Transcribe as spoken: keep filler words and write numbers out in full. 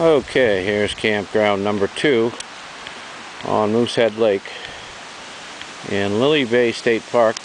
Okay, here's campground number two on Moosehead Lake in Lily Bay State Park.